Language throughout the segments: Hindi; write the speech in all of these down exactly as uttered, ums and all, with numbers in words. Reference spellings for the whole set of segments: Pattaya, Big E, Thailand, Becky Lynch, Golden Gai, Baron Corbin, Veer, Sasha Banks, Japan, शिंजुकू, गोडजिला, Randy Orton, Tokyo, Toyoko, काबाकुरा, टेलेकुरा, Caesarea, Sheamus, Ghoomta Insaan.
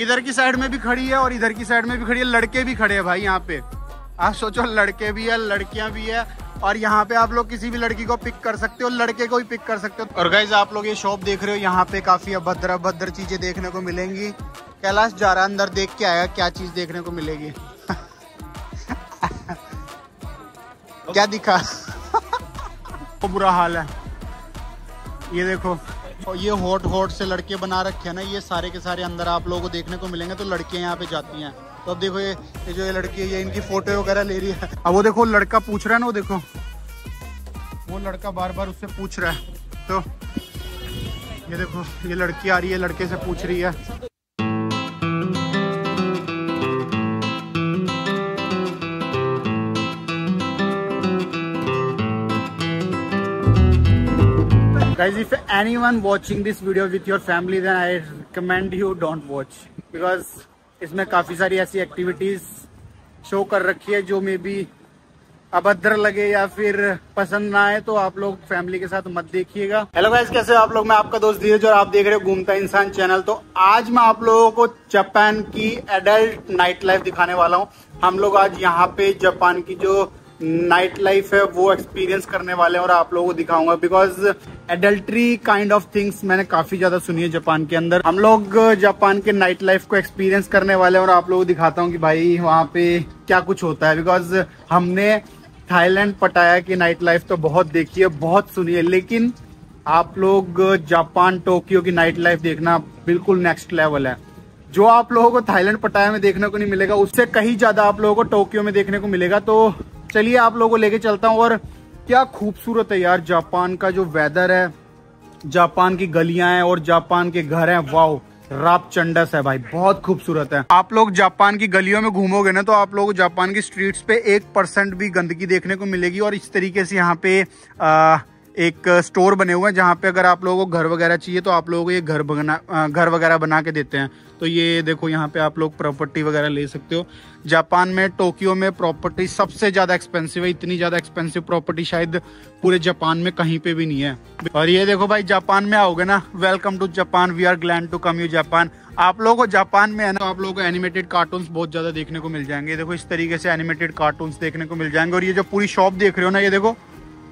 इधर की साइड में भी खड़ी है और इधर की साइड में भी खड़ी है। लड़के भी खड़े हैं भाई यहाँ पे, आप सोचो लड़के भी है लड़कियां भी है। और यहाँ पे आप लोग किसी भी लड़की को पिक कर सकते हो, लड़के को भी पिक कर सकते हो। और गाइज आप लोग ये शॉप देख रहे हो, यहाँ पे काफी अभद्र अभद्र चीजें देखने को मिलेंगी। कैलाश जा रहा अंदर, देख के आया क्या चीज देखने को मिलेगी। क्या दिखा? तो बुरा हाल है। ये देखो, और ये हॉट हॉट से लड़के बना रखे हैं ना, ये सारे के सारे अंदर आप लोगों को देखने को मिलेंगे। तो लड़कियां यहाँ पे जाती हैं। तो अब देखो ये ये जो ये लड़की है ये इनकी फोटो वगैरह ले रही है। अब वो देखो लड़का पूछ रहा है ना, वो देखो वो लड़का बार बार उससे पूछ रहा है। तो ये देखो ये लड़की आ रही है, लड़के से पूछ रही है। Guys, if anyone watching this video with your family, then I recommend you don't watch because इसमें काफ़ी सारी ऐसी एक्टिविटीज़ शो कर रखी है जो मे बी अभद्र लगे या फिर पसंद ना आए, तो आप लोग फैमिली के साथ मत देखिएगा। हेलो गाइज, कैसे हो आप लोग? मैं आपका दोस्त धीरज और आप देख रहे हो घूमता इंसान चैनल। तो आज मैं आप लोगों को जापान की एडल्ट नाइट लाइफ दिखाने वाला हूँ। हम लोग आज यहाँ पे जापान की जो नाइट लाइफ है वो एक्सपीरियंस करने वाले हैं और आप लोगों को दिखाऊंगा, because adultery kind of things मैंने काफी ज्यादा सुनी है जापान के अंदर। हम लोग जापान के नाइट लाइफ को एक्सपीरियंस करने वाले हैं और आप लोगों को दिखाता हूँ कि भाई वहाँ पे क्या कुछ होता है। बिकॉज हमने थाईलैंड पटाया की नाइट लाइफ तो बहुत देखी है, बहुत सुनी है, लेकिन आप लोग जापान टोक्यो की नाइट लाइफ देखना बिल्कुल नेक्स्ट लेवल है। जो आप लोगों को थाईलैंड पटाया में देखने को नहीं मिलेगा, उससे कहीं ज्यादा आप लोगों को टोक्यो में देखने को मिलेगा। तो चलिए आप लोगों को लेके चलता हूँ। और क्या खूबसूरत है यार जापान का जो वेदर है, जापान की गलियां हैं और जापान के घर हैं। वाओ, रापचंडस है भाई, बहुत खूबसूरत है। आप लोग जापान की गलियों में घूमोगे ना तो आप लोगों को जापान की स्ट्रीट्स पे एक परसेंट भी गंदगी देखने को मिलेगी। और इस तरीके से यहाँ पे आ, एक स्टोर बने हुए हैं जहाँ पे अगर आप लोगों को घर वगैरह चाहिए तो आप लोगों को ये घर बना घर वगैरह बना के देते हैं। तो ये देखो यहाँ पे आप लोग प्रॉपर्टी वगैरह ले सकते हो। जापान में टोक्यो में प्रॉपर्टी सबसे ज़्यादा एक्सपेंसिव है, इतनी ज़्यादा एक्सपेंसिव प्रॉपर्टी शायद पूरे जापान में कहीं पे भी नहीं है। और ये देखो भाई जापान में आओगे ना, welcome to Japan, we are glad to come you Japan. आप लोगों को जापान में है ना, आप लोगों को एनिमेटेड कार्टून्स बहुत ज़्यादा देखने को मिल जाएंगे। देखो इस तरीके से एनिमेटेड कार्टून्स देखने को मिल जाएंगे। और ये जो पूरी शॉप देख रहे हो ना, ये देखो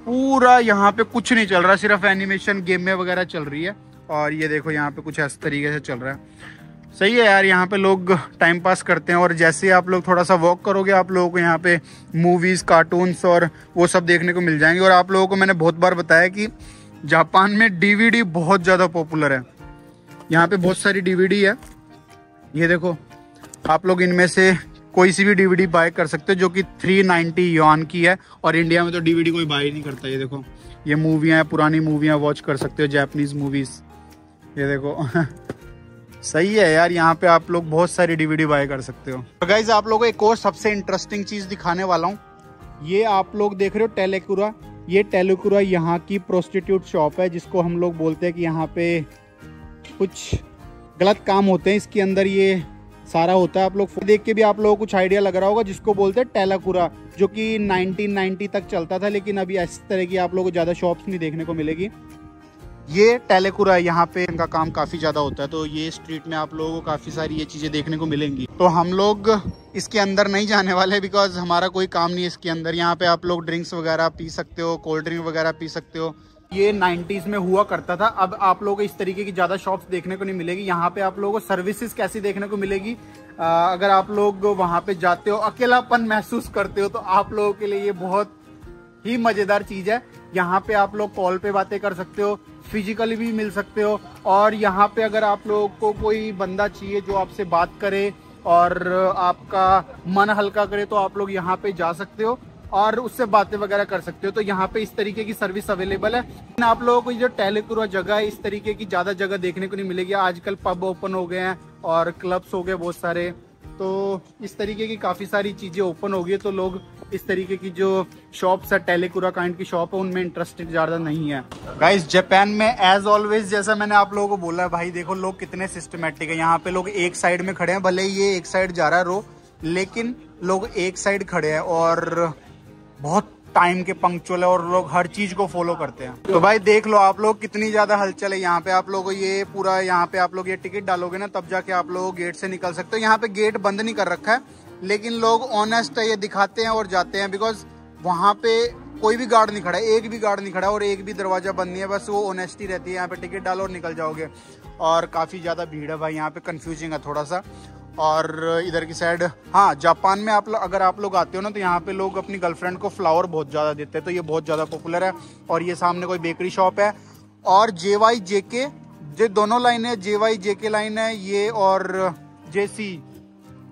पूरा यहाँ पे कुछ नहीं चल रहा, सिर्फ एनिमेशन गेमें वगैरह चल रही है। और ये देखो यहाँ पे कुछ इस तरीके से चल रहा है। सही है यार, यहाँ पे लोग टाइम पास करते हैं। और जैसे आप लोग थोड़ा सा वॉक करोगे आप लोगों को यहाँ पे मूवीज़, कार्टून्स और वो सब देखने को मिल जाएंगे। और आप लोगों को मैंने बहुत बार बताया कि जापान में डीवीडी बहुत ज़्यादा पॉपुलर है, यहाँ पे बहुत सारी डीवीडी है। ये देखो आप लोग इनमें से कोई सी भी डीवीडी बाय कर सकते हो जो कि तीन सौ नब्बे यॉन की है। और इंडिया में तो डीवीडी कोई बाय नहीं करता। ये देखो ये मूवियाँ, पुरानी मूवियाँ वॉच कर सकते हो, जापानीज मूवीज़। ये देखो सही है यार, यहाँ पे आप लोग बहुत सारी डीवीडी बाय कर सकते हो। तो गाइज आप लोगों को एक और सबसे इंटरेस्टिंग चीज़ दिखाने वाला हूँ। ये आप लोग देख रहे हो टेलेकुरा, ये टेलेकुरा यहाँ की प्रोस्टिट्यूट शॉप है, जिसको हम लोग बोलते हैं कि यहाँ पे कुछ गलत काम होते हैं, इसके अंदर ये सारा होता है। आप लोग देख के भी आप लोगों को कुछ आइडिया लग रहा होगा, जिसको बोलते हैं टेलेकुरा, जो कि नाइनटीन नाइंटी तक चलता था, लेकिन अभी इस तरह की आप लोगों को ज़्यादा शॉप्स नहीं देखने को मिलेगी। ये टेलेकुरा है, यहाँ पे इनका काम काफ़ी ज़्यादा होता है। तो ये स्ट्रीट में आप लोगों को काफ़ी सारी ये चीज़ें देखने को मिलेंगी। तो हम लोग इसके अंदर नहीं जाने वाले, बिकॉज हमारा कोई काम नहीं है इसके अंदर। यहाँ पर आप लोग ड्रिंक्स वगैरह पी सकते हो, कोल्ड ड्रिंक वगैरह पी सकते हो। ये नाइंटीज़ में हुआ करता था। अब आप लोगों को इस तरीके की ज़्यादा शॉप्स देखने को नहीं मिलेगी। यहाँ पे आप लोगों को सर्विसेज कैसी देखने को मिलेगी, आ, अगर आप लोग वहाँ पे जाते हो, अकेलापन महसूस करते हो, तो आप लोगों के लिए ये बहुत ही मज़ेदार चीज़ है। यहाँ पे आप लोग कॉल पे बातें कर सकते हो, फिजिकली भी मिल सकते हो। और यहाँ पर अगर आप लोग को कोई बंदा चाहिए जो आपसे बात करे और आपका मन हल्का करे, तो आप लोग यहाँ पर जा सकते हो और उससे बातें वगैरह कर सकते हो। तो यहाँ पे इस तरीके की सर्विस अवेलेबल है। आप लोगों को जो टेलेकुरा जगह है, इस तरीके की ज़्यादा जगह देखने को नहीं मिलेगी। आजकल पब ओपन हो गए हैं और क्लब्स हो गए बहुत सारे, तो इस तरीके की काफ़ी सारी चीज़ें ओपन हो गई है। तो लोग इस तरीके की जो शॉप्स है, टेलेकुरा काइंड की शॉप है, उनमें इंटरेस्टेड ज़्यादा नहीं है। गाइस जापान में एज ऑलवेज, जैसा मैंने आप लोगों को बोला है भाई, देखो लोग कितने सिस्टमेटिक है। यहाँ पे लोग एक साइड में खड़े हैं, भले ये एक साइड जा रहा है रो, लेकिन लोग एक साइड खड़े हैं। और बहुत टाइम के पंक्चुअल है और लोग हर चीज को फॉलो करते हैं। तो भाई देख लो आप लोग कितनी ज्यादा हलचल है यहाँ पे। आप लोगों ये पूरा यहाँ पे आप लोग ये टिकट डालोगे ना तब जाके आप लोग गेट से निकल सकते हो। यहाँ पे गेट बंद नहीं कर रखा है लेकिन लोग ऑनेस्ट है ये दिखाते हैं और जाते हैं, बिकॉज वहाँ पे कोई भी गार्ड नहीं खड़ा है, एक भी गार्ड नहीं खड़ा और एक भी दरवाजा बंद नहीं है, बस वो ऑनेस्टी रहती है। यहाँ पे टिकट डालो और निकल जाओगे। और काफ़ी ज़्यादा भीड़ है भाई, यहाँ पे कंफ्यूजिंग है थोड़ा सा। और इधर की साइड हाँ जापान में आप लोग अगर आप लोग आते हो ना तो यहाँ पे लोग अपनी गर्लफ्रेंड को फ्लावर बहुत ज़्यादा देते हैं, तो ये बहुत ज़्यादा पॉपुलर है। और ये सामने कोई बेकरी शॉप है। और जे वाई जे के ये दोनों लाइन है, जे वाई जे के लाइन है ये, और J C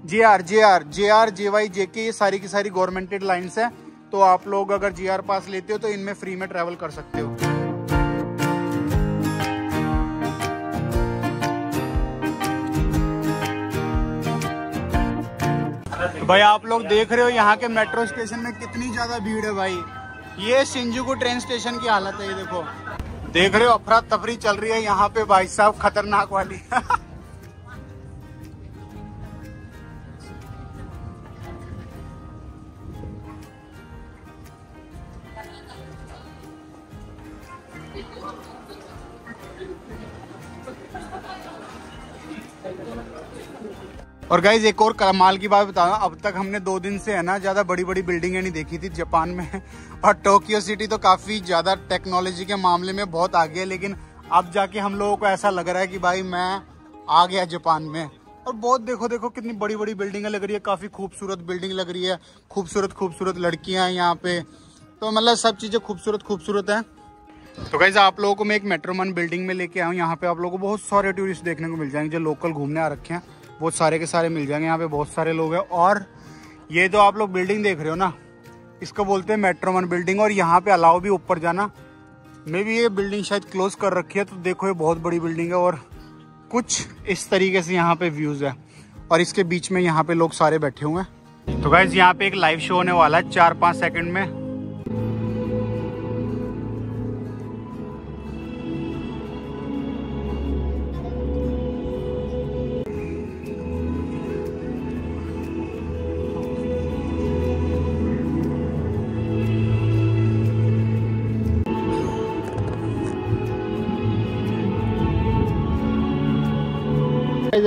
J R J R J R J Y J K ये सारी की सारी गवर्नमेंटेड लाइन्स हैं। तो आप लोग अगर जी आर पास लेते हो तो इनमें फ्री में ट्रैवल कर सकते हो। तो भाई आप लोग देख रहे हो यहाँ के मेट्रो स्टेशन में कितनी ज्यादा भीड़ है भाई। ये शिंजुकू ट्रेन स्टेशन की हालत है, ये देखो, देख रहे हो अफरा तफरी चल रही है यहाँ पे भाई साहब, खतरनाक वाली। और गाइज एक और कमाल की बात बता, अब तक हमने दो दिन से है ना ज़्यादा बड़ी बड़ी बिल्डिंगें नहीं देखी थी जापान में। और टोक्यो सिटी तो काफ़ी ज़्यादा टेक्नोलॉजी के मामले में बहुत आगे है, लेकिन अब जाके हम लोगों को ऐसा लग रहा है कि भाई मैं आ गया जापान में। और बहुत देखो देखो कितनी बड़ी बड़ी बिल्डिंगें लग रही है, काफ़ी खूबसूरत बिल्डिंग लग रही है, खूबसूरत खूबसूरत लड़कियाँ हैं यहाँ पे, तो मतलब सब चीज़ें खूबसूरत खूबसूरत हैं। तो गाइज आप लोगों को मैं एक मेट्रोमन बिल्डिंग में लेके आऊँ। यहाँ पे आप लोगों को बहुत सारे टूरिस्ट देखने को मिल जाएंगे, जो लोकल घूमने आ रखे हैं बहुत सारे के सारे मिल जाएंगे। यहाँ पे बहुत सारे लोग हैं। और ये तो आप लोग बिल्डिंग देख रहे हो ना, इसको बोलते हैं मेट्रोमन बिल्डिंग। और यहाँ पे अलाउ भी ऊपर जाना। मे भी ये बिल्डिंग शायद क्लोज कर रखी है। तो देखो ये बहुत बड़ी बिल्डिंग है और कुछ इस तरीके से यहाँ पे व्यूज़ है और इसके बीच में यहाँ पे लोग सारे बैठे हुए हैं। तो गाइज यहाँ पे एक लाइव शो होने वाला है चार पाँच सेकेंड में।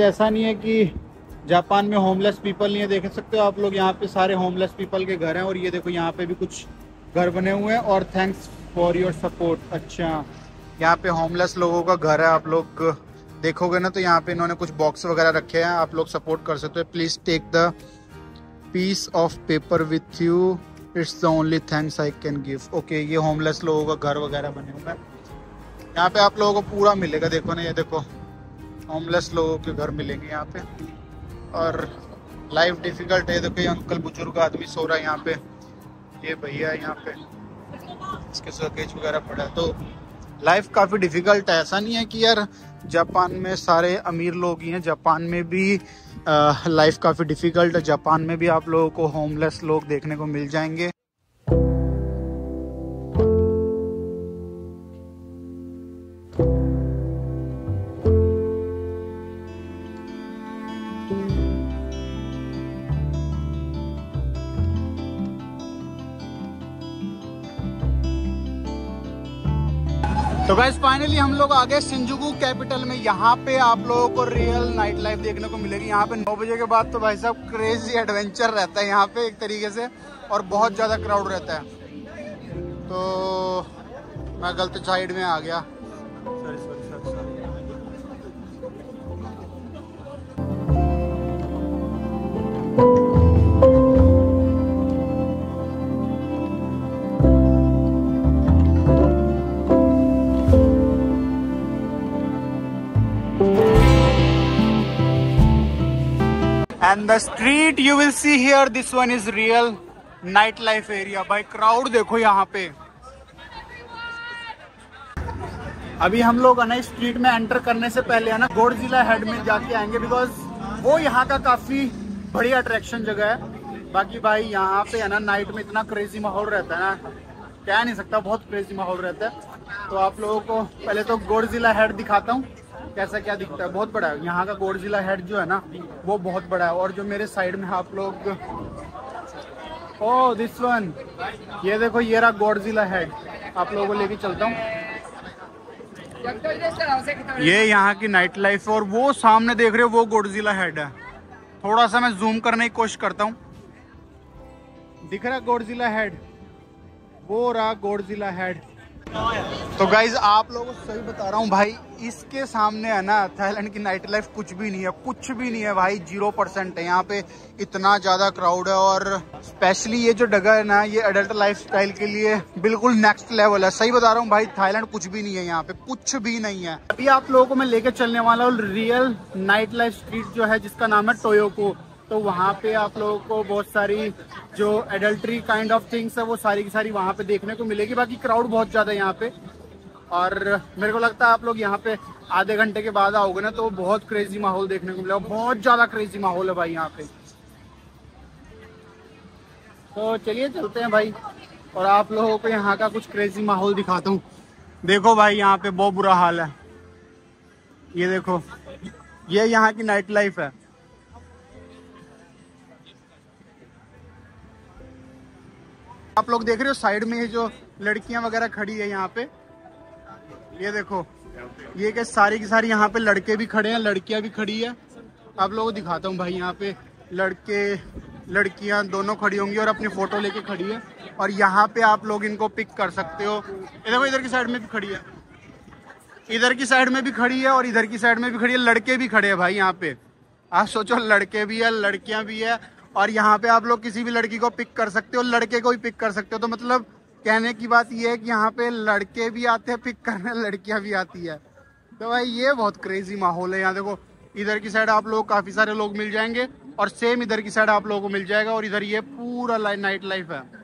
ऐसा नहीं है कि जापान में होमलेस पीपल नहीं है, देख सकते हो आप लोग यहाँ पे सारे होमलेस पीपल के घर हैं। और ये देखो यहाँ पे भी कुछ घर बने हुए हैं। और थैंक्स फॉर योर सपोर्ट। अच्छा यहाँ पे होमलेस लोगों का घर है, आप लोग देखोगे ना तो यहाँ पे इन्होंने कुछ बॉक्स वगैरह रखे हैं, आप लोग सपोर्ट कर सकते हो। Please take the piece of paper with you, it's the only thanks I can give. Okay ये होमलेस लोगों का घर वगैरह बने हुए हैं। यहाँ पे आप लोगों को पूरा मिलेगा, देखो ना ये देखो होमलेस लोगों के घर मिलेंगे यहाँ पे। और लाइफ डिफिकल्ट है, देखो ये अंकल बुजुर्ग आदमी सो रहा है यहाँ पे, ये भैया यहाँ पे इसके शोकेस वगैरह पड़ा है। तो लाइफ काफ़ी डिफिकल्ट है, ऐसा नहीं है कि यार जापान में सारे अमीर लोग ही हैं। जापान में भी लाइफ काफ़ी डिफिकल्ट है, जापान में भी आप लोगों को होमलेस लोग देखने को मिल जाएंगे। तो गाइस फाइनली हम लोग आ गए शिंजुकू कैपिटल में। यहाँ पे आप लोगों को रियल नाइट लाइफ देखने को मिलेगी। यहाँ पे नौ बजे के बाद तो भाई साहब क्रेजी एडवेंचर रहता है यहाँ पे एक तरीके से, और बहुत ज़्यादा क्राउड रहता है। तो मैं गलत साइड में आ गया। And the street you will see here, this one is real night life area. भाई crowd देखो यहाँ पे। अभी हम लोग है ना स्ट्रीट में एंटर करने से पहले है ना गोडजिला हेड में जाके आएंगे, बिकॉज वो यहाँ का काफी बढ़िया अट्रैक्शन जगह है। बाकी भाई यहाँ पे है ना नाइट में इतना क्रेजी माहौल रहता है ना, कह नहीं सकता, बहुत क्रेजी माहौल रहता है। तो आप लोगों को पहले तो गोडजिला हेड दिखाता हूँ कैसा क्या दिखता है। बहुत बड़ा है यहाँ का गोडजिला हेड जो है ना, वो बहुत बड़ा है। और जो मेरे साइड में आप लोग ओह दिस वन, ये देखो ये रहा गॉडजिला हेड, आप लोगों को लेके चलता हूँ। ये यहाँ की नाइट लाइफ, और वो सामने देख रहे हो वो गॉडजिला हेड है। थोड़ा सा मैं जूम करने की कोशिश करता हूँ, दिख रहा गॉडजिला हेड, वो रहा गॉडजिला हेड। तो गाइज आप लोगों को सही बता रहा हूँ भाई, इसके सामने है ना थाईलैंड की नाइट लाइफ कुछ भी नहीं है, कुछ भी नहीं है भाई, जीरो परसेंट है। यहाँ पे इतना ज़्यादा क्राउड है, और स्पेशली ये जो जगह है ना ये अडल्ट लाइफस्टाइल के लिए बिल्कुल नेक्स्ट लेवल है। सही बता रहा हूँ भाई, थाईलैंड कुछ भी नहीं है, यहाँ पे कुछ भी नहीं है। अभी आप लोगों को मैं लेके चलने वाला हूँ रियल नाइट लाइफ स्ट्रीट जो है, जिसका नाम है टोयोको। तो वहाँ पे आप लोगों को बहुत सारी जो एडल्ट्री काइंड ऑफ थिंग्स है वो सारी की सारी वहाँ पे देखने को मिलेगी। बाकी क्राउड बहुत ज़्यादा है यहाँ पे, और मेरे को लगता है आप लोग यहाँ पे आधे घंटे के बाद आओगे ना तो बहुत क्रेजी माहौल देखने को मिलेगा, बहुत ज़्यादा क्रेजी माहौल है भाई यहाँ पे। तो चलिए चलते हैं भाई, और आप लोगों को यहाँ का कुछ क्रेजी माहौल दिखाता हूँ। देखो भाई यहाँ पे बहुत बुरा हाल है, ये देखो, ये यहाँ की नाइट लाइफ है। आप लोग देख रहे हो साइड में ये जो लड़कियां वगैरह खड़ी है यहाँ पे, ये देखो, ये क्या सारी की सारी यहाँ पे लड़के भी खड़े हैं, लड़कियां भी खड़ी है। आप लोगों को दिखाता हूँ भाई, यहाँ पे लड़के लड़कियां दोनों खड़ी होंगी और अपनी फोटो लेके खड़ी है, और यहाँ पे आप लोग इनको पिक कर सकते हो। देखो इधर की साइड में भी खड़ी है, इधर की साइड में भी खड़ी है, और इधर की साइड में भी खड़ी है। लड़के भी खड़े है भाई यहाँ पे, आप सोचो लड़के भी है लड़कियां भी है, और यहाँ पे आप लोग किसी भी लड़की को पिक कर सकते हो, लड़के को भी पिक कर सकते हो। तो मतलब कहने की बात ये है कि यहाँ पे लड़के भी आते हैं पिक करने, लड़कियाँ भी आती है। तो भाई ये बहुत क्रेजी माहौल है। यहाँ देखो इधर की साइड आप लोग काफ़ी सारे लोग मिल जाएंगे, और सेम इधर की साइड आप लोगों को मिल जाएगा, और इधर ये पूरा नाइट लाइफ है।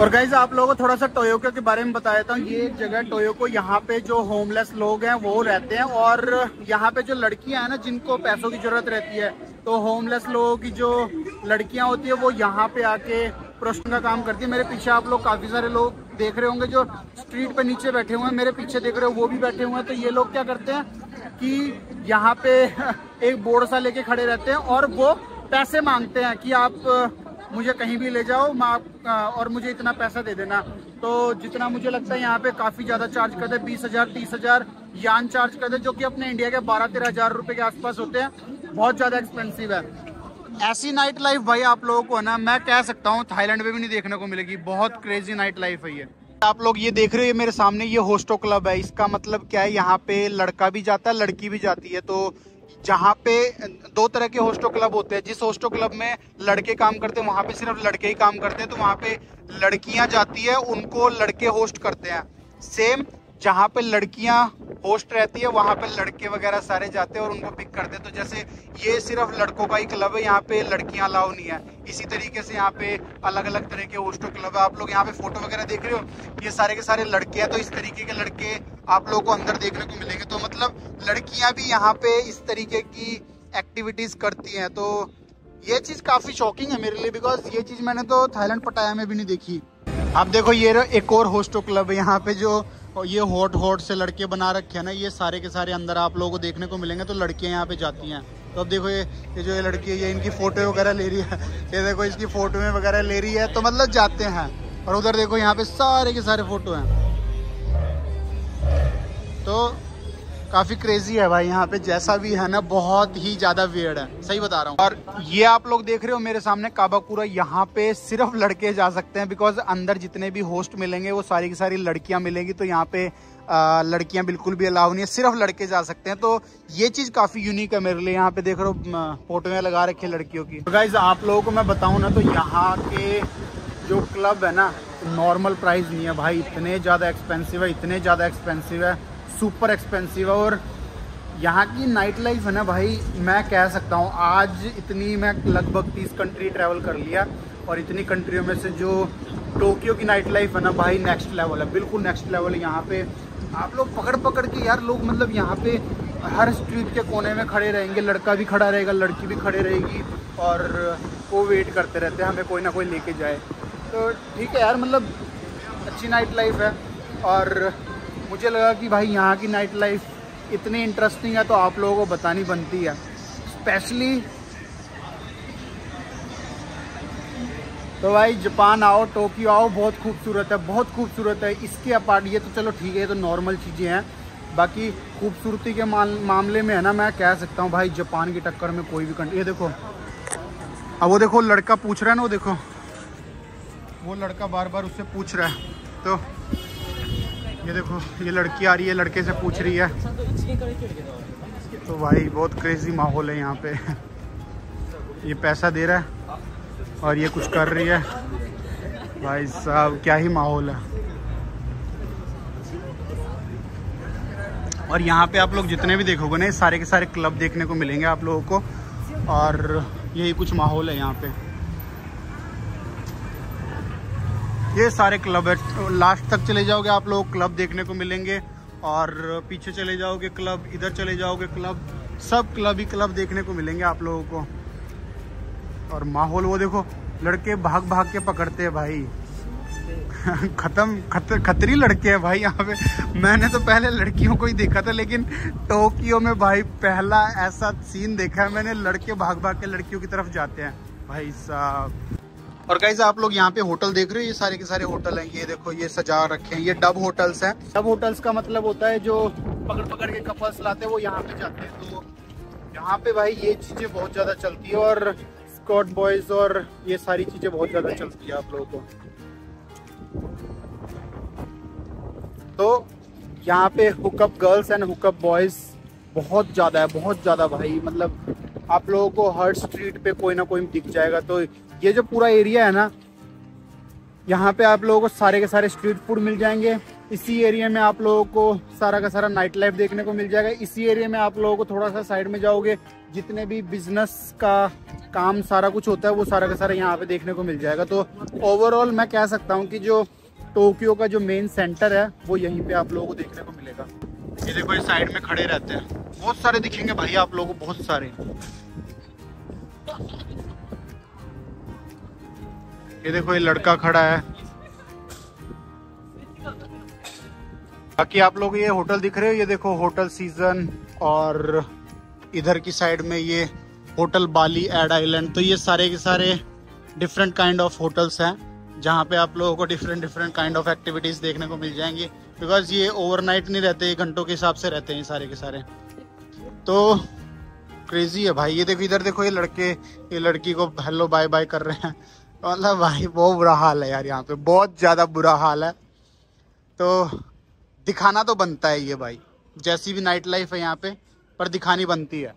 और गाइज आप लोगों को थोड़ा सा टोयोको के बारे में बता देता हूँ। ये जगह टोयोको, यहाँ पे जो होमलेस लोग हैं वो रहते हैं, और यहाँ पे जो लड़कियाँ हैं ना जिनको पैसों की जरूरत रहती है, तो होमलेस लोगों की जो लड़कियाँ होती है वो यहाँ पे आके प्रोस्टिट्यूशन का काम करती है। मेरे पीछे आप लोग काफ़ी सारे लोग देख रहे होंगे जो स्ट्रीट पर नीचे बैठे हुए हैं, मेरे पीछे देख रहे हो वो भी बैठे हुए हैं। तो ये लोग क्या करते हैं कि यहाँ पे एक बोर्ड सा लेके खड़े रहते हैं, और वो पैसे मांगते हैं कि आप मुझे कहीं भी ले जाओ और मुझे इतना पैसा दे देना। तो जितना मुझे लगता है यहाँ पे काफ़ी ज़्यादा चार्ज करते हैं, बीस हज़ार तीस हज़ार यान चार्ज करते हैं, जो कि अपने इंडिया के बारह तेरह हज़ार रुपये के आसपास होते हैं, बहुत ज़्यादा एक्सपेंसिव है। ऐसी नाइट लाइफ भाई आप लोगों को है ना मैं कह सकता हूँ थाईलैंड में भी नहीं देखने को मिलेगी, बहुत क्रेजी नाइट लाइफ है ये। आप लोग ये देख रहे हो मेरे सामने, ये होस्टो क्लब है। इसका मतलब क्या है, यहाँ पे लड़का भी जाता है लड़की भी जाती है। तो जहाँ पे दो तरह के होस्टो क्लब होते हैं, जिस होस्टो क्लब में लड़के काम करते हैं वहाँ पे सिर्फ लड़के ही काम करते हैं, तो वहाँ पे लड़कियाँ जाती है उनको लड़के होस्ट करते हैं। सेम जहाँ पे लड़कियाँ होस्ट रहती है वहाँ पे लड़के वगैरह सारे जाते हैं और उनको पिक करते हैं। तो जैसे ये सिर्फ लड़कों का ही क्लब है, यहाँ पे लड़कियाँ अलाउ नहीं है। इसी तरीके से यहाँ पे अलग अलग तरह के होस्टो क्लब है। आप लोग यहाँ पे फोटो वगैरह देख रहे हो, ये सारे के सारे लड़के हैं, तो इस तरीके के लड़के आप लोगों को अंदर देखने को मिलेंगे। तो मतलब लड़कियाँ भी यहाँ पे इस तरीके की एक्टिविटीज़ करती हैं। तो ये चीज़ काफ़ी शॉकिंग है मेरे लिए, बिकॉज ये चीज़ मैंने तो थाईलैंड पटाया में भी नहीं देखी। आप देखो ये एक और होस्टो क्लब है, यहाँ पे जो और ये हॉट हॉट से लड़के बना रखे हैं ना, ये सारे के सारे अंदर आप लोगों को देखने को मिलेंगे। तो लड़कियां यहाँ पे जाती हैं। तो अब देखो ये ये जो ये लड़की है ये इनकी फोटो वगैरह ले रही है, ये देखो इसकी फोटो में वगैरह ले रही है। तो मतलब जाते हैं, और उधर देखो यहाँ पे सारे के सारे फोटो हैं। तो काफ़ी क्रेजी है भाई यहाँ पे, जैसा भी है ना बहुत ही ज़्यादा वियर्ड है, सही बता रहा हूँ। और ये आप लोग देख रहे हो मेरे सामने काबाकुरा, यहाँ पे सिर्फ लड़के जा सकते हैं, बिकॉज अंदर जितने भी होस्ट मिलेंगे वो सारी की सारी लड़कियाँ मिलेंगी। तो यहाँ पे आ, लड़कियाँ बिल्कुल भी अलाउ नहीं है, सिर्फ लड़के जा सकते हैं। तो ये चीज़ काफ़ी यूनिक है मेरे लिए। यहाँ पे देख रहे हो फोटोएँ लगा रखी लड़कियों की। तो गाइज आप लोगों को मैं बताऊँ ना, तो यहाँ के जो क्लब है ना नॉर्मल प्राइस नहीं है भाई, इतने ज़्यादा एक्सपेंसिव है, इतने ज़्यादा एक्सपेंसिव है, सुपर एक्सपेंसिव है। और यहाँ की नाइट लाइफ है ना भाई, मैं कह सकता हूँ आज इतनी मैं लगभग तीस कंट्री ट्रैवल कर लिया, और इतनी कंट्रियों में से जो टोक्यो की नाइट लाइफ है ना भाई नेक्स्ट लेवल है, बिल्कुल नेक्स्ट लेवल। यहाँ पे आप लोग पकड़ पकड़ के यार लोग मतलब यहाँ पे हर स्ट्रीट के कोने में खड़े रहेंगे, लड़का भी खड़ा रहेगा लड़की भी खड़े रहेगी, और वो वेट करते रहते हैं हमें कोई ना कोई लेके जाए। तो ठीक है यार, मतलब अच्छी नाइट लाइफ है। और मुझे लगा कि भाई यहाँ की नाइट लाइफ इतनी इंटरेस्टिंग है तो आप लोगों को बतानी बनती है, स्पेशली तो भाई जापान आओ, टोक्यो आओ, बहुत खूबसूरत है, बहुत खूबसूरत है। इसके अपार्ट ये तो चलो ठीक है, ये तो नॉर्मल चीज़ें हैं, बाकी खूबसूरती के मामले में है ना, मैं कह सकता हूँ भाई जापान की टक्कर में कोई भी कंट्री। ये देखो, अब वो देखो लड़का पूछ रहा है ना, वो देखो वो लड़का बार बार उससे पूछ रहा है। तो ये देखो ये लड़की आ रही है, लड़के से पूछ रही है। तो भाई बहुत क्रेजी माहौल है यहाँ पे। ये पैसा दे रहा है और ये कुछ कर रही है। भाई साहब क्या ही माहौल है। और यहाँ पे आप लोग जितने भी देखोगे ना, सारे के सारे क्लब देखने को मिलेंगे आप लोगों को, और यही कुछ माहौल है यहाँ पे। ये सारे क्लब है, लास्ट तक चले जाओगे आप लोग क्लब देखने को मिलेंगे, और पीछे चले जाओगे क्लब, इधर चले जाओगे क्लब, सब क्लब ही क्लब देखने को मिलेंगे आप लोगों को। और माहौल वो देखो, लड़के भाग भाग के पकड़ते हैं भाई। खत्म खतर, खतरी लड़के हैं भाई यहाँ पे। मैंने तो पहले लड़कियों को ही देखा था, लेकिन टोक्यो में भाई पहला ऐसा सीन देखा है मैंने, लड़के भाग भाग के लड़कियों की तरफ जाते हैं भाई साहब। और गाइस आप लोग यहाँ पे होटल देख रहे हो, ये सारे के सारे होटल हैं। ये देखो ये सजा रखे हैं, ये डब होटल्स हैं। डब होटल्स का मतलब होता है जो पकड़ पकड़ के कपल्स लाते हैं वो यहाँ पे जाते हैं। तो यहाँ पे भाई ये चीजें बहुत ज्यादा चलती है, और स्कॉट बॉयज और ये सारी चीजें बहुत ज्यादा चलती है आप लोगों को। तो यहाँ पे hookup girls and hookup boys बहुत ज्यादा है, बहुत ज्यादा भाई। मतलब आप लोगों को हर स्ट्रीट पे कोई ना कोई दिख जाएगा। तो ये जो पूरा एरिया है ना, यहाँ पे आप लोगों को सारे के सारे स्ट्रीट फूड मिल जाएंगे। इसी एरिया में आप लोगों को सारा का सारा नाइट लाइफ देखने को मिल जाएगा। इसी एरिया में आप लोगों को थोड़ा सा साइड में जाओगे, जितने भी बिजनेस का काम सारा कुछ होता है वो सारा का सारा यहाँ पे देखने को मिल जाएगा। तो ओवरऑल मैं कह सकता हूँ कि जो टोक्यो का जो मेन सेंटर है वो यहीं पे आप लोगों को देखने को मिलेगा। ये देखो ये साइड में खड़े रहते हैं, बहुत सारे दिखेंगे भाई आप लोगों को, बहुत सारे। ये देखो ये लड़का खड़ा है। बाकी आप लोग ये होटल दिख रहे हो, ये देखो होटल सीजन, और इधर की साइड में ये होटल बाली एड आइलैंड। तो ये सारे के सारे डिफरेंट काइंड ऑफ होटल्स हैं, जहाँ पे आप लोगों को different different kind of activities देखने को मिल जाएंगी, बिकॉज ये ओवरनाइट नहीं रहते, ये घंटों के हिसाब से रहते हैं ये सारे के सारे। तो क्रेजी है भाई। ये देखो इधर देखो ये लड़के ये लड़की को हेलो बाय बाय कर रहे हैं। मतलब भाई बहुत बुरा हाल है यार यहाँ पे, बहुत ज़्यादा बुरा हाल है। तो दिखाना तो बनता है ये भाई, जैसी भी नाइट लाइफ है यहाँ पे, पर दिखानी बनती है।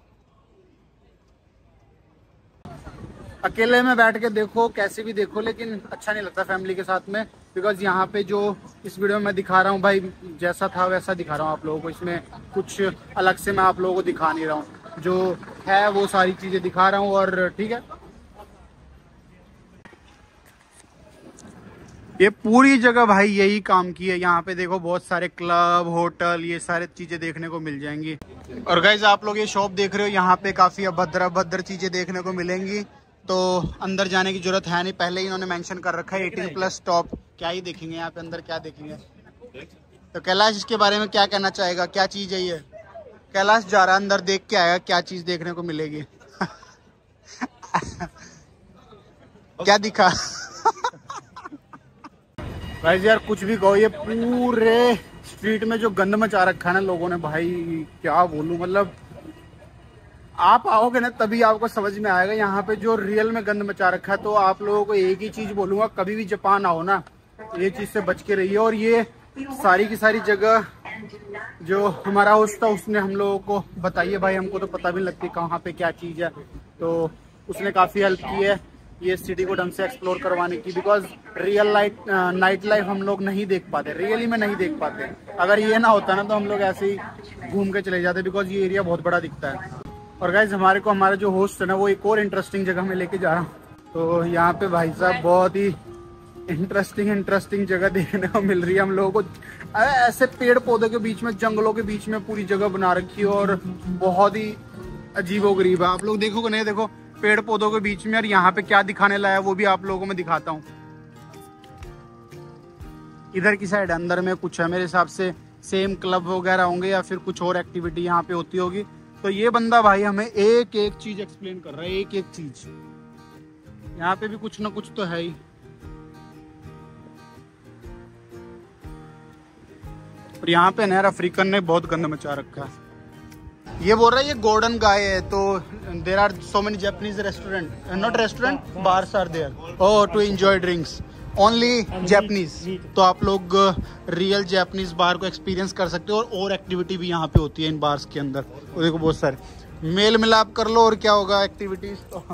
अकेले में बैठ के देखो कैसे भी देखो, लेकिन अच्छा नहीं लगता फैमिली के साथ में, बिकॉज यहाँ पे जो इस वीडियो में मैं दिखा रहा हूँ भाई, जैसा था वैसा दिखा रहा हूँ आप लोगों को। इसमें कुछ अलग से मैं आप लोगों को दिखा नहीं रहा हूँ, जो है वो सारी चीज़ें दिखा रहा हूँ। और ठीक है, ये पूरी जगह भाई यही काम की है। यहाँ पे देखो बहुत सारे क्लब, होटल, ये सारे चीजें देखने को मिल जाएंगी। और गाइज आप लोग ये शॉप देख रहे हो, यहाँ पे काफी अभद्र अभद्र चीजें देखने को मिलेंगी, तो अंदर जाने की जरूरत है नहीं। पहले ही इन्होंने मेंशन कर रखा है अठारह प्लस टॉप। क्या ही देखेंगे यहाँ पे, अंदर क्या देखेंगे। तो कैलाश इसके बारे में क्या कहना चाहेगा, क्या चीज है ये? कैलाश जा रहा है अंदर, देख के आएगा क्या चीज देखने को मिलेगी। क्या दिखा भाई यार, कुछ भी कहो, ये पूरे स्ट्रीट में जो गंद मचा रखा है ना लोगों ने, भाई क्या बोलूं। मतलब आप आओगे ना तभी आपको समझ में आएगा यहाँ पे जो रियल में गंद मचा रखा है। तो आप लोगों को एक ही चीज बोलूंगा, कभी भी जापान आओ ना, ये चीज से बच के रहिए। और ये सारी की सारी जगह जो हमारा होस्ट था उसने हम लोगों को बताइए भाई, हमको तो पता भी नहीं लगती कहाँ पे क्या चीज है, तो उसने काफी हेल्प की है ये सिटी को ढंग से एक्सप्लोर करवाने की। Because real life night life हम लोग नहीं देख पाते, रियली में नहीं देख पाते। अगर ये ना होता ना तो हम लोग ऐसे ही घूम के चले जाते, बिकॉज ये एरिया बहुत बड़ा दिखता है। और गाइज हमारे को हमारा जो होस्ट है ना वो एक और इंटरेस्टिंग जगह में लेके जा रहा हूँ। तो यहाँ पे भाई साहब बहुत ही इंटरेस्टिंग इंटरेस्टिंग जगह देखने को मिल रही है हम लोगों को। ऐसे पेड़ पौधों के बीच में, जंगलों के बीच में पूरी जगह बना रखी है, और बहुत ही अजीबोगरीब है। आप लोग देखोगे नहीं, देखो पेड़ पौधों के बीच में। और यहाँ पे क्या दिखाने लाया वो भी आप लोगों को मैं दिखाता हूँ। इधर की साइड अंदर में कुछ है, मेरे हिसाब से सेम क्लब वगैरह होंगे या फिर कुछ और एक्टिविटी यहाँ पे होती होगी। तो ये बंदा भाई हमें एक एक चीज एक्सप्लेन कर रहा है, एक एक चीज। यहाँ पे भी कुछ ना कुछ तो है ही। और यहाँ पे नहर अफ्रीकन ने बहुत गंद मचा रखा है। ये बोल रहा है ये गोल्डन गाय है, तो there are so many Japanese restaurant, not restaurant, bars are there oh to enjoy drinks only Japanese. तो आप लोग रियल जापानीज बार को एक्सपीरियंस कर सकते हो, और और एक्टिविटी भी यहाँ पे होती है इन बार्स के अंदर। और देखो बहुत सारे मेल मिलाप कर लो और क्या होगा एक्टिविटीज तो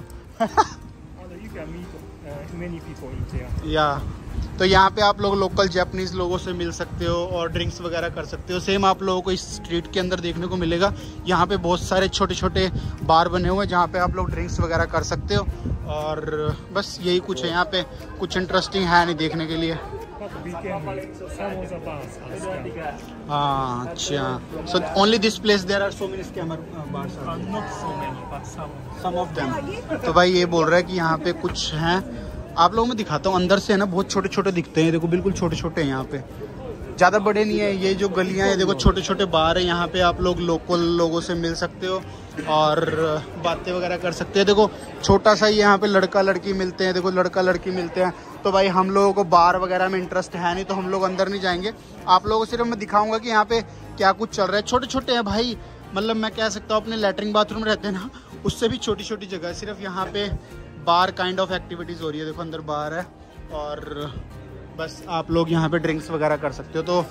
या तो यहाँ पे आप लोग लोकल जापानीज लोगों से मिल सकते हो और ड्रिंक्स वगैरह कर सकते हो। सेम आप लोगों को इस स्ट्रीट के अंदर देखने को मिलेगा। यहाँ पे बहुत सारे छोटे छोटे बार बने हुए हैं जहाँ पे आप लोग ड्रिंक्स वगैरह कर सकते हो, और बस यही कुछ है यहाँ पे, कुछ इंटरेस्टिंग है नहीं देखने के लिए। हाँ अच्छा, so only this place there are so many scammer bars, not so many but some of them. तो भाई ये बोल रहा है कि यहाँ पे कुछ हैं, आप लोगों में दिखाता हूँ अंदर से है ना, बहुत छोटे छोटे दिखते हैं। देखो बिल्कुल छोटे छोटे हैं, यहाँ पे ज़्यादा बड़े नहीं है। ये जो गलियाँ हैं देखो छोटे छोटे बार हैं, यहाँ पे आप लोग लोकल लोगों से मिल सकते हो और बातें वगैरह कर सकते हैं। देखो छोटा सा ही यहाँ पे लड़का लड़की मिलते हैं, देखो लड़का लड़की मिलते हैं। तो भाई हम लोगों को बार वगैरह में इंटरेस्ट है नहीं, तो हम लोग अंदर नहीं जाएंगे। आप लोगों को सिर्फ मैं दिखाऊँगा कि यहाँ पे क्या कुछ चल रहा है। छोटे छोटे हैं भाई, मतलब मैं कह सकता हूँ अपने लेटरिन बाथरूम रहते हैं ना, उससे भी छोटी छोटी जगह है। सिर्फ यहाँ पे बार काइंड ऑफ एक्टिविटीज़ हो रही है। देखो अंदर बार है और बस आप लोग यहाँ पे ड्रिंक्स वगैरह कर सकते हो। तो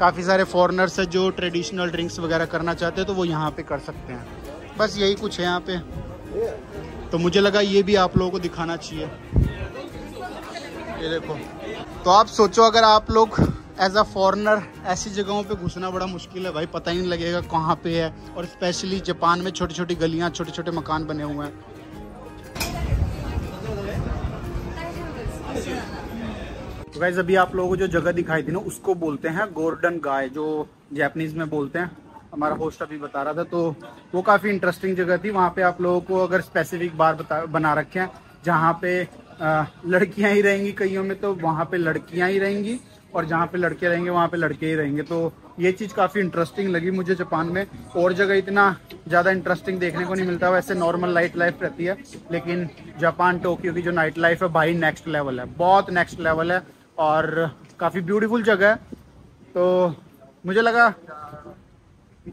काफ़ी सारे फॉरेनर्स हैं जो ट्रेडिशनल ड्रिंक्स वगैरह करना चाहते हैं, तो वो यहाँ पे कर सकते हैं। बस यही कुछ है यहाँ पे, तो मुझे लगा ये भी आप लोगों को दिखाना चाहिए। ये देखो, तो आप सोचो अगर आप लोग एज अ फॉरेनर ऐसी जगहों पे घुसना बड़ा मुश्किल है भाई, पता ही नहीं लगेगा कहाँ पे है। और स्पेशली जापान में छोटी छोटी गलियाँ, छोटे छोटे मकान बने हुए हैं। तो गाइस अभी आप लोगों को जो जगह दिखाई थी ना, उसको बोलते हैं गोल्डन गाय, जो जापानीज में बोलते हैं। हमारा होस्ट अभी बता रहा था, तो वो काफ़ी इंटरेस्टिंग जगह थी। वहाँ पे आप लोगों को अगर स्पेसिफिक बार बता बना रखे हैं जहाँ पे आ, लड़कियाँ ही रहेंगी, कईयों में तो वहाँ पे लड़कियाँ ही रहेंगी, और जहाँ पे लड़के रहेंगे वहाँ पे लड़के ही रहेंगे। तो ये चीज़ काफ़ी इंटरेस्टिंग लगी मुझे जापान में। और जगह इतना ज़्यादा इंटरेस्टिंग देखने को नहीं मिलता, वैसे नॉर्मल नाइट लाइफ रहती है, लेकिन जापान टोक्यो की जो नाइट लाइफ है भाई नेक्स्ट लेवल है, बहुत नेक्स्ट लेवल है, और काफ़ी ब्यूटीफुल जगह है। तो मुझे लगा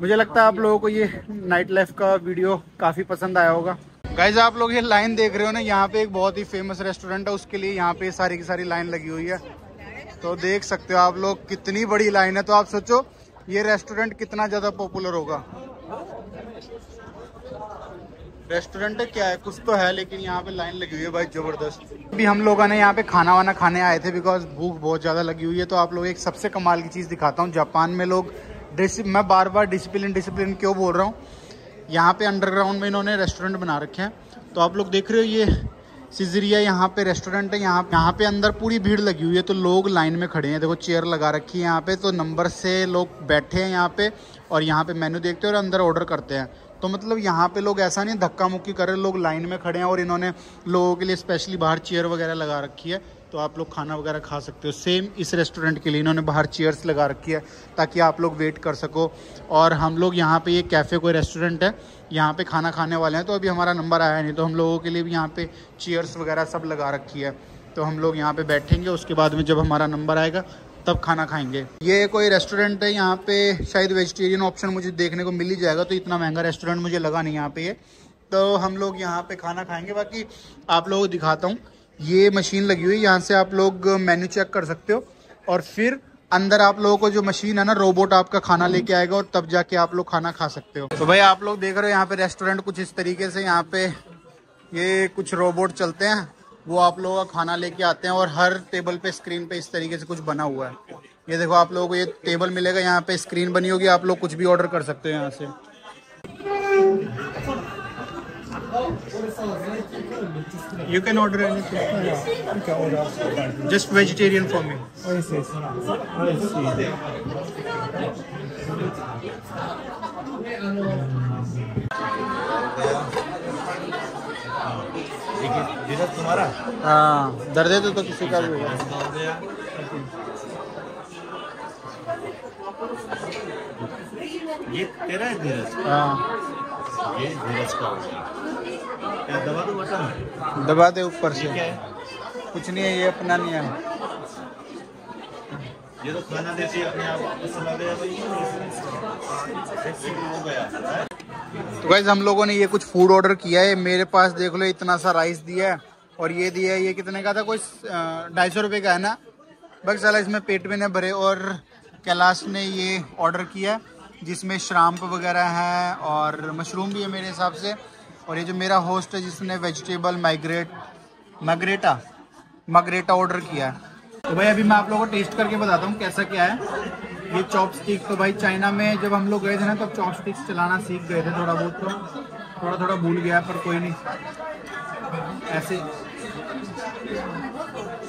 मुझे लगता है आप लोगों को ये नाइट लाइफ का वीडियो काफ़ी पसंद आया होगा। गाइज आप लोग ये लाइन देख रहे हो ना, यहाँ पे एक बहुत ही फेमस रेस्टोरेंट है, उसके लिए यहाँ पे सारी की सारी लाइन लगी हुई है। तो देख सकते हो आप लोग कितनी बड़ी लाइन है। तो आप सोचो ये रेस्टोरेंट कितना ज़्यादा पॉपुलर होगा। रेस्टोरेंट क्या है, कुछ तो है, लेकिन यहाँ पे लाइन लगी हुई है भाई ज़बरदस्त। अभी हम लोगों ने यहाँ पे खाना वाना खाने आए थे, बिकॉज भूख बहुत ज़्यादा लगी हुई है। तो आप लोग एक सबसे कमाल की चीज़ दिखाता हूँ, जापान में लोग डिसि मैं बार बार डिसिप्लिन डिसिप्लिन क्यों बोल रहा हूँ, यहाँ पे अंडरग्राउंड में इन्होंने रेस्टोरेंट बना रखे हैं। तो आप लोग देख रहे हो ये सीजरिया, यहाँ पे रेस्टोरेंट है। यहाँ यहाँ पे अंदर पूरी भीड़ लगी हुई है, तो लोग लाइन में खड़े हैं। देखो चेयर लगा रखी है यहाँ पे, तो नंबर से लोग बैठे हैं यहाँ पे, और यहाँ पे मेन्यू देखते हैं और अंदर ऑर्डर करते हैं। तो मतलब यहाँ पे लोग ऐसा नहीं धक्का मुक्की कर रहे, लोग लाइन में खड़े हैं, और इन्होंने लोगों के लिए स्पेशली बाहर चेयर वगैरह लगा रखी है। तो आप लोग खाना वगैरह खा सकते हो। सेम इस रेस्टोरेंट के लिए इन्होंने बाहर चेयर्स लगा रखी है ताकि आप लोग वेट कर सको। और हम लोग यहाँ पे ये यह कैफ़े कोई रेस्टोरेंट है, यहाँ पे खाना खाने वाले हैं। तो अभी हमारा नंबर आया नहीं, तो हम लोगों के लिए भी यहाँ पे चेयर्स वगैरह सब लगा रखी है। तो हम लोग यहाँ पे बैठेंगे, उसके बाद में जब हमारा नंबर आएगा तब खाना खाएंगे। ये कोई रेस्टोरेंट है, यहाँ पे शायद वेजिटेरियन ऑप्शन मुझे देखने को मिल ही जाएगा। तो इतना महंगा रेस्टोरेंट मुझे लगा नहीं यहाँ पे ये। तो हम लोग यहाँ पे खाना खाएंगे, बाकी आप लोगों को दिखाता हूँ। ये मशीन लगी हुई है, यहाँ से आप लोग मेन्यू चेक कर सकते हो, और फिर अंदर आप लोगों को जो मशीन है ना, रोबोट आपका खाना लेके आएगा, और तब जाके आप लोग खाना खा सकते हो। तो भाई आप लोग देख रहे हो यहाँ पे रेस्टोरेंट कुछ इस तरीके से, यहाँ पे ये कुछ रोबोट चलते हैं, वो आप लोगों का खाना लेके आते हैं। और हर टेबल पे स्क्रीन पे इस तरीके से कुछ बना हुआ है। ये देखो आप लोगों को ये टेबल मिलेगा, यहाँ पे स्क्रीन बनी होगी, आप लोग कुछ भी ऑर्डर कर सकते हो यहाँ से। You can order anything, just vegetarian for me. तुम्हारा हाँ दर्द है तो, तो किसी का भी होगा। ये तेरा है धीरज? हाँ ये धीरज का होगा। दबा दो बटन, दबा दे ऊपर से। कुछ नहीं है ये, अपना नहीं है। ये तो खाना देती है अपने आप वापस चला गया भाई, हो गया। तो गाइस हम लोगों ने ये कुछ फूड ऑर्डर किया है। मेरे पास देख लो इतना सा राइस दिया है और ये दिया है, ये कितने का था, कोई ढाई सौ रुपये का है ना। बस साला इसमें पेट भी न भरे। और कैलाश ने ये ऑर्डर किया है जिसमें श्राम्प वगैरह है और मशरूम भी है मेरे हिसाब से। और ये जो मेरा होस्ट है जिसने vegetable migrate margarita margarita order किया है। तो भाई अभी मैं आप लोगों को टेस्ट करके बताता हूँ कैसा क्या है ये चॉपस्टिक। तो भाई चाइना में जब हम लोग गए थे ना तब तो चॉपस्टिक्स चलाना सीख गए थे थोड़ा बहुत, तो थोड़ा थोड़ा भूल गया पर कोई नहीं। ऐसे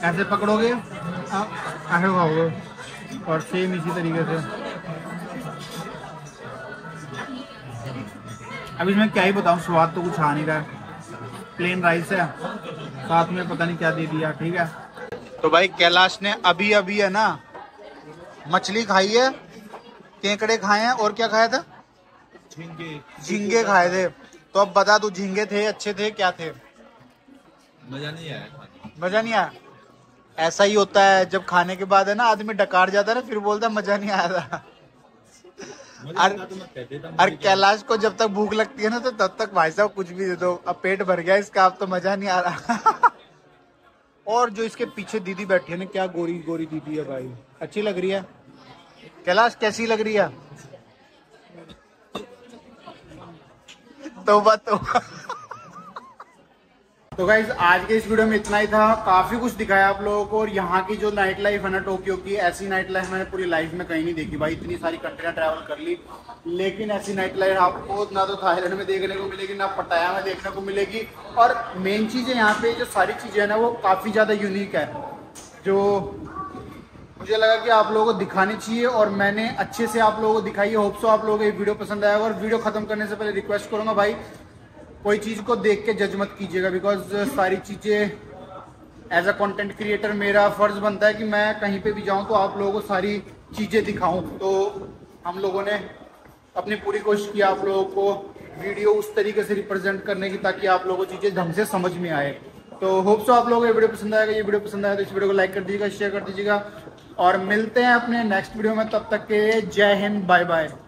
ऐसे पकड़ोगे आगे खाओगे और सेम इसी तरीके से। अब इसमें क्या ही बताऊँ, स्वाद तो कुछ आ नहीं रहा है, प्लेन राइस है साथ में पता नहीं क्या दे दिया। ठीक है तो भाई कैलाश ने अभी अभी है ना मछली खाई है, केकड़े खाए हैं और क्या खाया था, झींगे झींगे खाए थे। तो अब बता तू झींगे थे अच्छे थे क्या थे? मजा नहीं आया, मजा नहीं आया। ऐसा ही होता है जब खाने के बाद है ना आदमी डकार जाता है ना, फिर बोलता है मजा नहीं आया था। और कैलाश को जब तक भूख लगती है ना तो तब तक भाई साहब कुछ भी दे दो, अब पेट भर गया इसका, अब तो मजा नहीं आ रहा। और जो इसके पीछे दीदी बैठी है ना, क्या गोरी गोरी दीदी है भाई, अच्छी लग रही है। कैलाश कैसी लग रही है? तौबा तौबा। तो गाइस आज के इस वीडियो में इतना ही था, काफी कुछ दिखाया आप लोगों को। और यहाँ की जो नाइट लाइफ है ना टोक्यो की, ऐसी नाइट लाइफ मैंने पूरी लाइफ में कहीं नहीं देखी भाई। इतनी सारी कंट्रियां ट्रैवल कर ली लेकिन ऐसी नाइट लाइफ आपको ना तो थाईलैंड में देखने को मिलेगी ना पटाया में देखने को मिलेगी। और मेन चीज़ है यहाँ पे जो सारी चीज़ें हैं ना वो काफ़ी ज़्यादा यूनिक है, जो मुझे लगा कि आप लोगों को दिखानी चाहिए और मैंने अच्छे से आप लोगों को दिखाई है। होप सो आप लोगों को ये वीडियो पसंद आया। और वीडियो खत्म करने से पहले रिक्वेस्ट करूंगा भाई, कोई चीज़ को देख के जज मत कीजिएगा, बिकॉज सारी चीज़ें एज अ कंटेंट क्रिएटर मेरा फर्ज बनता है कि मैं कहीं पे भी जाऊं तो आप लोगों को सारी चीज़ें दिखाऊं। तो हम लोगों ने अपनी पूरी कोशिश की आप लोगों को वीडियो उस तरीके से रिप्रेजेंट करने की ताकि आप लोगों को चीज़ें ढंग से समझ में आए। तो होप सो आप लोगों को ये वीडियो पसंद आएगा। ये वीडियो पसंद आया तो इस वीडियो को लाइक कर दीजिएगा, शेयर कर दीजिएगा और मिलते हैं अपने नेक्स्ट वीडियो में। तब तक के जय हिंद, बाय बाय।